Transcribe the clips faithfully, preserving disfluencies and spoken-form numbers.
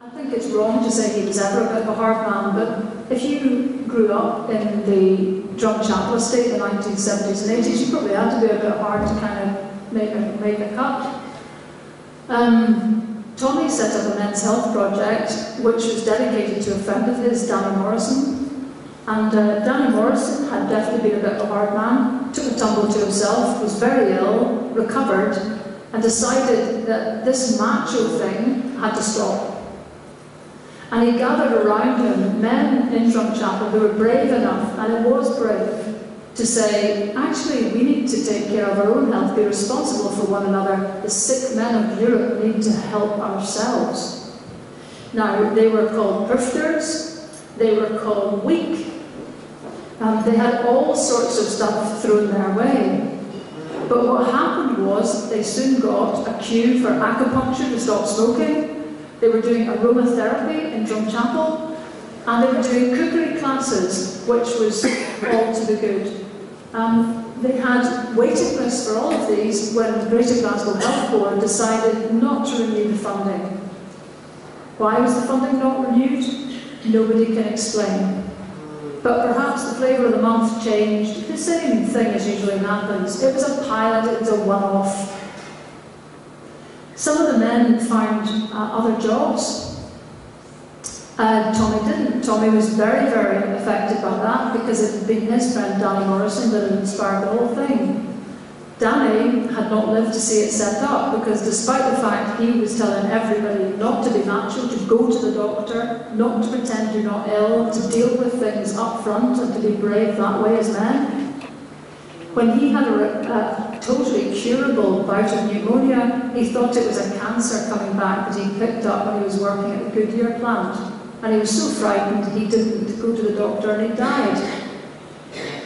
I think it's wrong to say he was ever a bit of a hard man, but if you grew up in the Drumchapel estate in the nineteen seventies and eighties, you probably had to be a bit hard to kind of make a, make a cut. Um, Tommy set up a men's health project which was dedicated to a friend of his, Danny Morrison, and uh, Danny Morrison had definitely been a bit of a hard man, took a tumble to himself, was very ill, recovered, and decided that this macho thing had to stop. And he gathered around him men in Drumchapel who were brave enough, and it was brave, to say, actually, we need to take care of our own health, be responsible for one another. The sick men of Europe need to help ourselves. Now, they were called grifters, they were called weak, and they had all sorts of stuff thrown their way. But what happened was they soon got a cue for acupuncture to stop smoking. They were doing aromatherapy in Drumchapel, and they were doing cookery classes, which was all to the good. Um, they had waiting lists for all of these when Greater Glasgow Health Corps decided not to renew the funding. Why was the funding not renewed? Nobody can explain. But perhaps the flavour of the month changed. The same thing as usually happens. It was a pilot, it was a one-off. Some of the men found uh, other jobs. Uh, Tommy didn't. Tommy was very, very affected by that because it had been his friend Danny Morrison that had inspired the whole thing. Danny had not lived to see it set up because despite the fact he was telling everybody not to be macho, to go to the doctor, not to pretend you're not ill, to deal with things up front and to be brave that way as men. When he had a, a totally curable bout of pneumonia, he thought it was a cancer coming back that he picked up when he was working at the Goodyear plant. And he was so frightened he didn't go to the doctor and he died.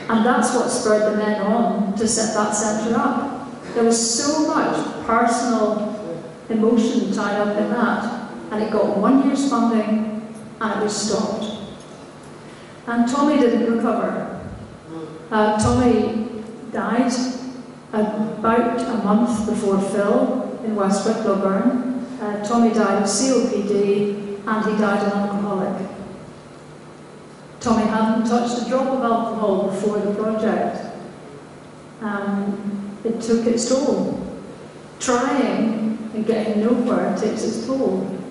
And that's what spurred the men on to set that centre up. There was so much personal emotion tied up in that, and it got one year's funding and it was stopped. And Tommy didn't recover. Uh, Tommy died about a month before Phil in West Whitlowburn. Uh, Tommy died of C O P D and he died an alcoholic. Tommy hadn't touched a drop of alcohol before the project. Um, it took its toll. Trying and getting nowhere takes its toll.